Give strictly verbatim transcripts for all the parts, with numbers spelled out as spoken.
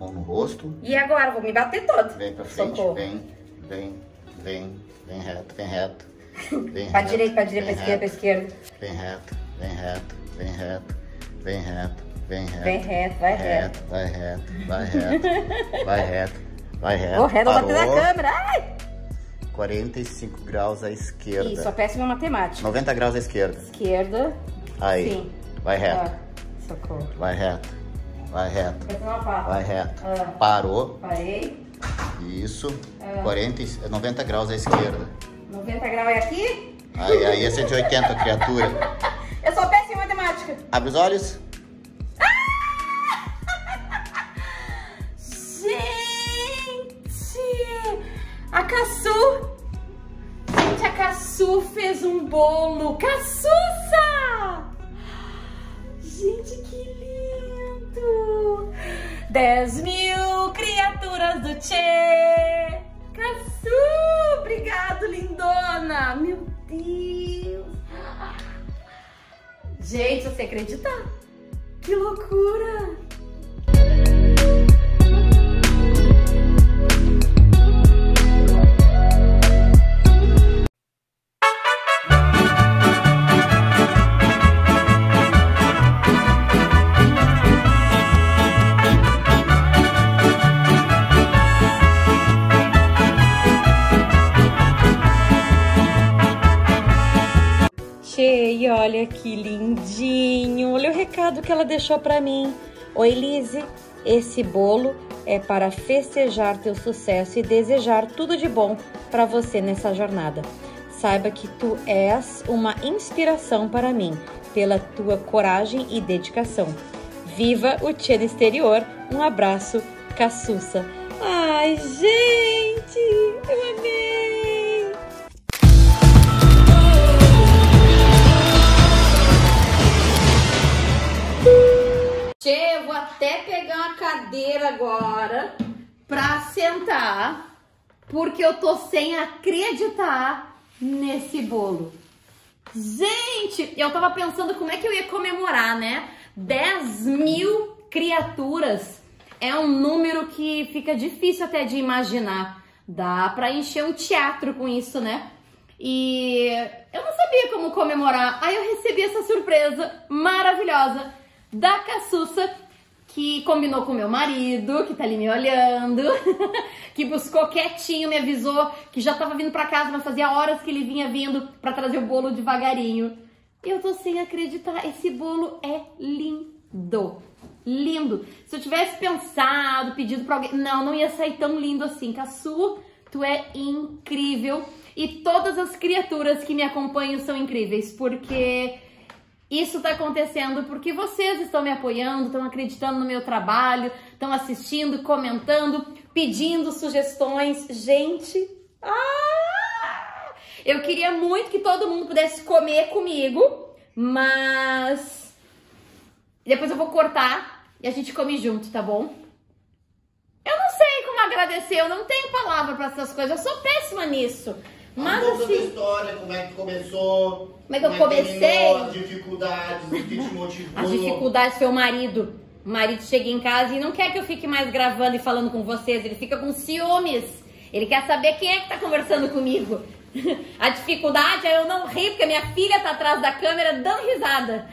Mão no rosto. E agora? Vou me bater todo. Vem pra frente. Socorro. Vem, vem, vem. Vem reto, vem reto. Vem pra reto, direita, pra direita, pra esquerda, pra esquerda. Vem reto, vem reto, vem reto. Vem reto, vem reto. Vem reto, vai reto. reto. Vai reto, vai reto. Vai reto, vai reto. Correndo, vou bater na câmera. Ai! quarenta e cinco graus à esquerda. Isso, a péssima matemática. noventa graus à esquerda. Esquerda. Aí. Sim. Vai reto. Ah, socorro. Vai reto. Vai reto. Vai reto. Ah. Parou. Parei. Isso. Ah. quarenta, noventa graus à esquerda. noventa graus é aqui? Aí, aí é cento e oitenta, criatura. Eu sou péssima em matemática. Abre os olhos. A Cassu, gente, a Cassu fez um bolo, Cassussa! Gente, que lindo! dez mil criaturas do Tchê! Cassu, obrigado, lindona! Meu Deus! Gente, você acredita? Que loucura! E olha que lindinho, olha o recado que ela deixou pra mim. Oi, Lise, esse bolo é para festejar teu sucesso e desejar tudo de bom pra você nessa jornada. Saiba que tu és uma inspiração para mim, pela tua coragem e dedicação. Viva o Tchê no exterior, um abraço, Cassussa. Ai, gente, eu amei! Tchê, eu vou até pegar uma cadeira agora pra sentar, porque eu tô sem acreditar nesse bolo. Gente, eu tava pensando como é que eu ia comemorar, né? dez mil criaturas é um número que fica difícil até de imaginar. Dá pra encher um teatro com isso, né? E eu não sabia como comemorar, aí eu recebi essa surpresa maravilhosa da Cassussa, que combinou com meu marido, que tá ali me olhando, que buscou quietinho, me avisou que já tava vindo pra casa, mas fazia horas que ele vinha vindo pra trazer o bolo devagarinho. Eu tô sem acreditar, esse bolo é lindo, lindo. Se eu tivesse pensado, pedido pra alguém, não, não ia sair tão lindo assim. Cassu, tu é incrível e todas as criaturas que me acompanham são incríveis, porque... isso tá acontecendo porque vocês estão me apoiando, estão acreditando no meu trabalho, estão assistindo, comentando, pedindo sugestões. Gente, ah! Eu queria muito que todo mundo pudesse comer comigo, mas depois eu vou cortar e a gente come junto, tá bom? Eu não sei como agradecer, eu não tenho palavra pra essas coisas, eu sou péssima nisso. Mas assim, da história, como é que começou? Como é que eu comecei? As dificuldades, o que te motivou? As dificuldades foi o marido. O marido chega em casa e não quer que eu fique mais gravando e falando com vocês. Ele fica com ciúmes. Ele quer saber quem é que tá conversando comigo. A dificuldade é eu não rir, porque a minha filha tá atrás da câmera dando risada.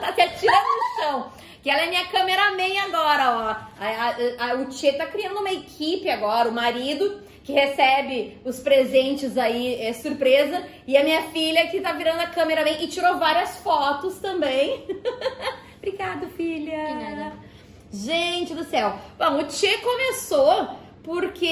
Tá se atirando no chão. Que ela é minha cameraman agora, ó. A, a, a, o Tchê tá criando uma equipe agora, o marido... que recebe os presentes aí, é surpresa. E a minha filha que tá virando a câmera bem e tirou várias fotos também. Obrigada, filha. Gente do céu. Bom, o Tchê começou porque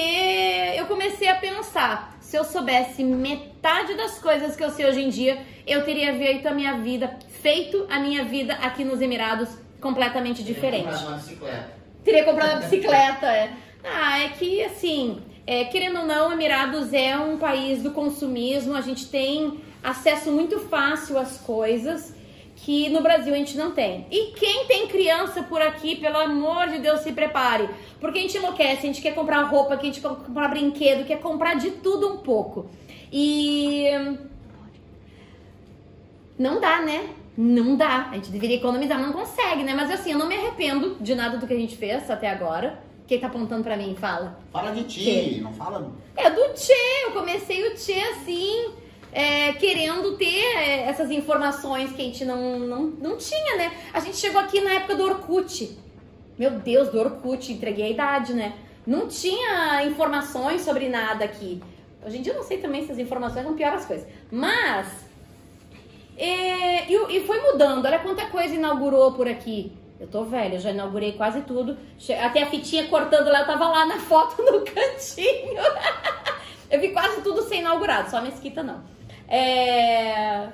eu comecei a pensar. Se eu soubesse metade das coisas que eu sei hoje em dia, eu teria feito a minha vida, feito a minha vida aqui nos Emirados completamente diferente. Teria comprado uma bicicleta. Teria comprado uma bicicleta, é. Ah, é que assim... é, querendo ou não, Emirados é um país do consumismo, a gente tem acesso muito fácil às coisas que no Brasil a gente não tem. E quem tem criança por aqui, pelo amor de Deus, se prepare, porque a gente enlouquece, a gente quer comprar roupa, a gente quer comprar brinquedo, quer comprar de tudo um pouco. E não dá, né? Não dá, a gente deveria economizar, não consegue, né? Mas assim, eu não me arrependo de nada do que a gente fez até agora. que ele tá apontando pra mim, fala. Fala de ti, não fala... É do Tchê, eu comecei o Tchê assim, é, querendo ter essas informações que a gente não, não, não tinha, né? A gente chegou aqui na época do Orkut. Meu Deus, do Orkut, entreguei a idade, né? Não tinha informações sobre nada aqui. Hoje em dia eu não sei também se as informações vão piorar as coisas. Mas, é, e, e foi mudando, olha quanta coisa inaugurou por aqui. Eu tô velha, eu já inaugurei quase tudo. Até a fitinha cortando lá, eu tava lá na foto no cantinho. Eu vi quase tudo ser inaugurado, só a mesquita não. É...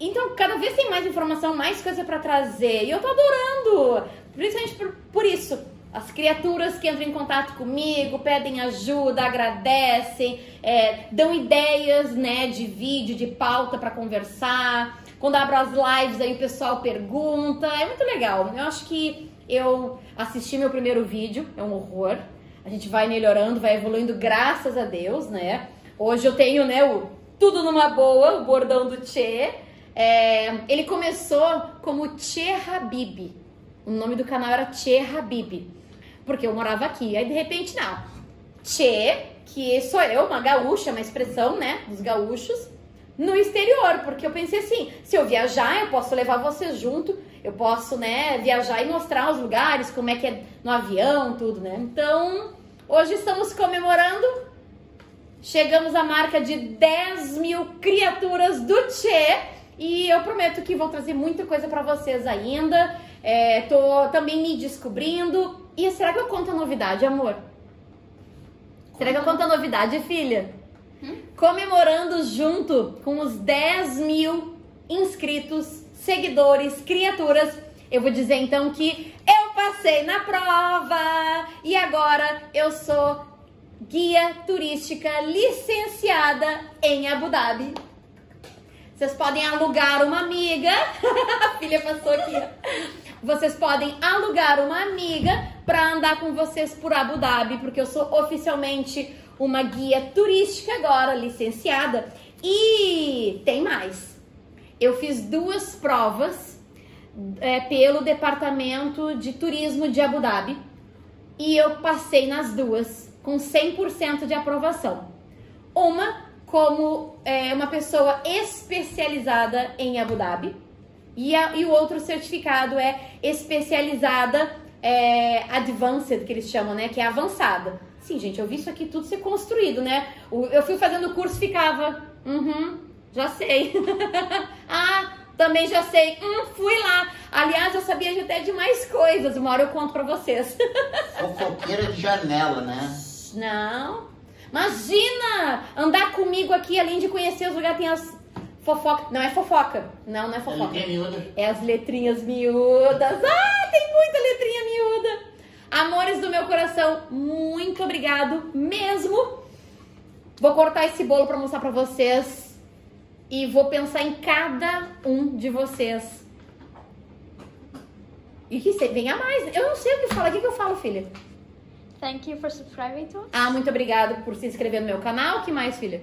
Então, cada vez tem mais informação, mais coisa pra trazer. E eu tô adorando, principalmente por, por isso. As criaturas que entram em contato comigo, pedem ajuda, agradecem, é, dão ideias, né, de vídeo, de pauta pra conversar. Quando abro as lives, aí o pessoal pergunta. É muito legal. Eu acho que eu assisti meu primeiro vídeo. É um horror. A gente vai melhorando, vai evoluindo, graças a Deus, né? Hoje eu tenho, né, o Tudo Numa Boa, o bordão do Tchê. É, ele começou como Tchê Habib. O nome do canal era Tchê Habib. Porque eu morava aqui. Aí, de repente, não. Tchê, que sou eu, uma gaúcha, uma expressão, né, dos gaúchos. No exterior, porque eu pensei assim, se eu viajar, eu posso levar você junto, eu posso, né, viajar e mostrar os lugares, como é que é no avião, tudo, né? Então, hoje estamos comemorando, chegamos à marca de dez mil criaturas do Tchê, e eu prometo que vou trazer muita coisa pra vocês ainda, é, tô também me descobrindo, e será que eu conto a novidade, amor? Será que eu conto a novidade, filha? Hum? Comemorando junto com os dez mil inscritos, seguidores, criaturas. Eu vou dizer então que eu passei na prova e agora eu sou guia turística licenciada em Abu Dhabi. Vocês podem alugar uma amiga. A filha passou aqui. Vocês podem alugar uma amiga para andar com vocês por Abu Dhabi, porque eu sou oficialmente uma guia turística agora, licenciada. E tem mais. Eu fiz duas provas é, pelo Departamento de Turismo de Abu Dhabi. E eu passei nas duas, com cem por cento de aprovação. Uma como é, uma pessoa especializada em Abu Dhabi. E, a, e o outro certificado é especializada é, advanced, que eles chamam, né? Que é avançada. Sim, gente, eu vi isso aqui tudo ser construído, né? Eu fui fazendo o curso, ficava... Uhum, já sei. Ah, também já sei. Hum, fui lá. Aliás, eu sabia até de mais coisas. Uma hora eu conto pra vocês. Fofoqueira de janela, né? Não. Imagina! Andar comigo aqui, além de conhecer os lugares, tem as... Fofoca. Não é fofoca. Não, não é fofoca. É letrinha miúda. É as letrinhas miúdas. Ah, tem muita letrinha miúda. Amores do meu coração, muito obrigado mesmo. Vou cortar esse bolo pra mostrar pra vocês. E vou pensar em cada um de vocês. E que venha mais. Eu não sei o que falar. O que, que eu falo, filha? Thank you for subscribing to us. Ah, muito obrigado por se inscrever no meu canal. O que mais, filha?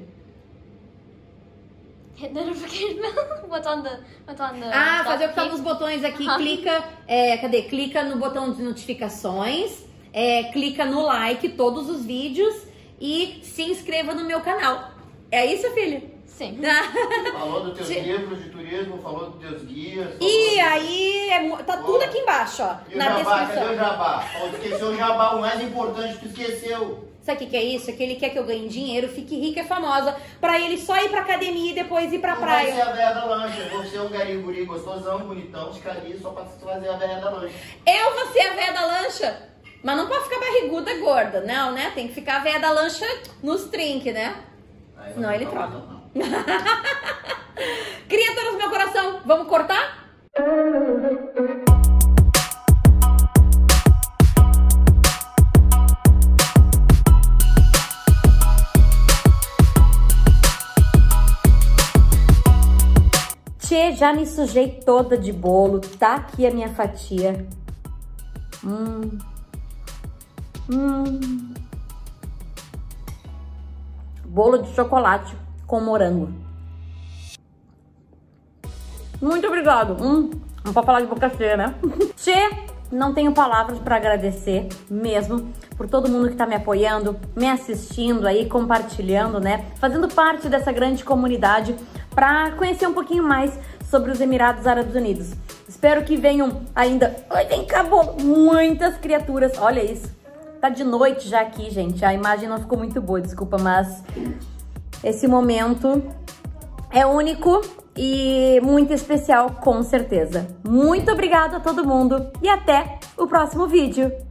Hit the notification bell. What's on the, what's on the ah, fazer o que tá nos botões aqui. Uh-huh. Clica, é, cadê? Clica no botão de notificações, é, clica no like, todos os vídeos e se inscreva no meu canal. É isso, filha? Sim. Falou dos teus de... livros de turismo, falou dos teus guias. E aí, é, tá tudo aqui embaixo, ó. E na jabá, descrição. Cadê o jabá? Esqueceu o jabá, o mais importante, tu esqueceu. Sabe o que, que é isso? É que ele quer que eu ganhe dinheiro, fique rica e famosa, pra ele só ir pra academia e depois ir pra praia. Vai ser a velha da lancha. Vou ser um gariguri gostosão, bonitão, de carinho, só pra fazer a velha da lancha. Eu vou ser a velha da lancha? Mas não pode ficar barriguda, gorda, não, né? Tem que ficar a velha da lancha nos trinques, né? Aí, senão ele troca. Não, não. Criaturas do meu coração, vamos cortar? Tchê, já me sujei toda de bolo, tá aqui a minha fatia. Hum. Hum. Bolo de chocolate com morango. Muito obrigado. Hum. Não pode falar de boca cheia, né? Tchê, Não tenho palavras para agradecer mesmo por todo mundo que tá me apoiando, me assistindo aí, compartilhando, né? Fazendo parte dessa grande comunidade para conhecer um pouquinho mais sobre os Emirados Árabes Unidos. Espero que venham ainda... Ai, vem cá, muitas criaturas. Olha isso. Tá de noite já aqui, gente. A imagem não ficou muito boa, desculpa, mas... esse momento é único e muito especial, com certeza. Muito obrigada a todo mundo e até o próximo vídeo.